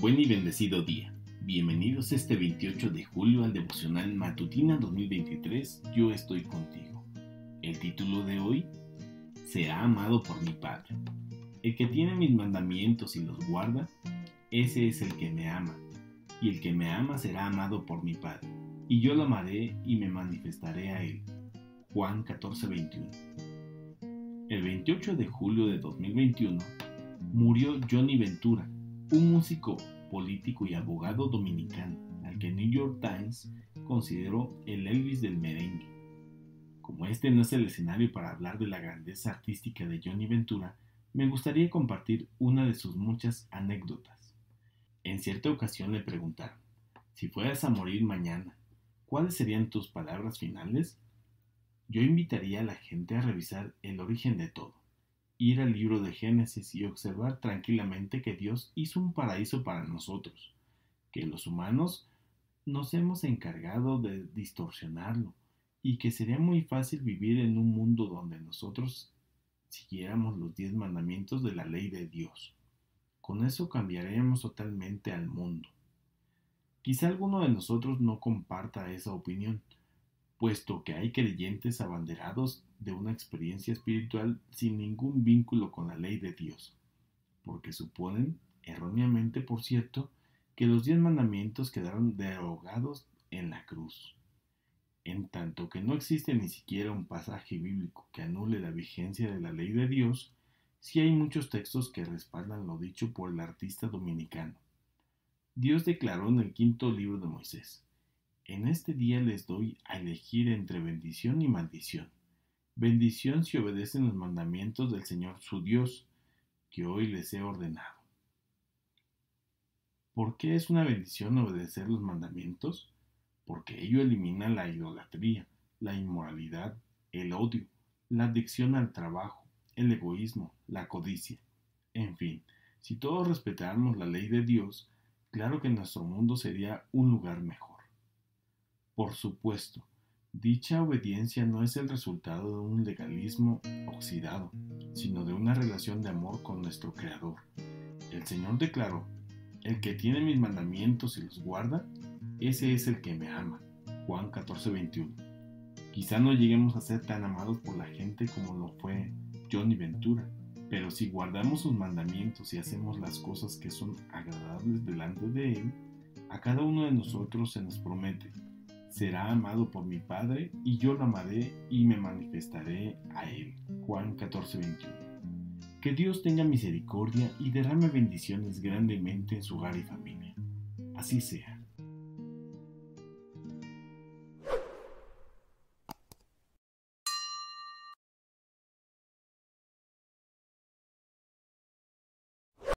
Buen y bendecido día. Bienvenidos este 28 de julio al devocional Matutina 2023, Yo estoy contigo. El título de hoy, Será amado por mi Padre. El que tiene mis mandamientos y los guarda, ese es el que me ama. Y el que me ama será amado por mi Padre. Y yo lo amaré y me manifestaré a él. Juan 14:21. El 28 de julio de 2021 murió Johnny Ventura, un músico, político y abogado dominicano, al que New York Times consideró el Elvis del merengue. Como este no es el escenario para hablar de la grandeza artística de Johnny Ventura, me gustaría compartir una de sus muchas anécdotas. En cierta ocasión le preguntaron, si fueras a morir mañana, ¿cuáles serían tus palabras finales? Yo invitaría a la gente a revisar el origen de todo. Ir al libro de Génesis y observar tranquilamente que Dios hizo un paraíso para nosotros, que los humanos nos hemos encargado de distorsionarlo y que sería muy fácil vivir en un mundo donde nosotros siguiéramos los 10 mandamientos de la ley de Dios. Con eso cambiaríamos totalmente al mundo. Quizá alguno de nosotros no comparta esa opinión, puesto que hay creyentes abanderados de una experiencia espiritual sin ningún vínculo con la ley de Dios, porque suponen, erróneamente por cierto, que los 10 mandamientos quedaron derogados en la cruz. En tanto que no existe ni siquiera un pasaje bíblico que anule la vigencia de la ley de Dios, sí hay muchos textos que respaldan lo dicho por el artista dominicano. Dios declaró en el quinto libro de Moisés, en este día les doy a elegir entre bendición y maldición. Bendición si obedecen los mandamientos del Señor su Dios, que hoy les he ordenado. ¿Por qué es una bendición obedecer los mandamientos? Porque ello elimina la idolatría, la inmoralidad, el odio, la adicción al trabajo, el egoísmo, la codicia. En fin, si todos respetáramos la ley de Dios, claro que nuestro mundo sería un lugar mejor. Por supuesto, dicha obediencia no es el resultado de un legalismo oxidado, sino de una relación de amor con nuestro Creador. El Señor declaró, el que tiene mis mandamientos y los guarda, ese es el que me ama. Juan 14:21. Quizá no lleguemos a ser tan amados por la gente como lo fue Johnny Ventura, pero si guardamos sus mandamientos y hacemos las cosas que son agradables delante de Él, a cada uno de nosotros se nos promete, será amado por mi Padre, y yo lo amaré y me manifestaré a él. Juan 14:21. Que Dios tenga misericordia y derrame bendiciones grandemente en su hogar y familia. Así sea.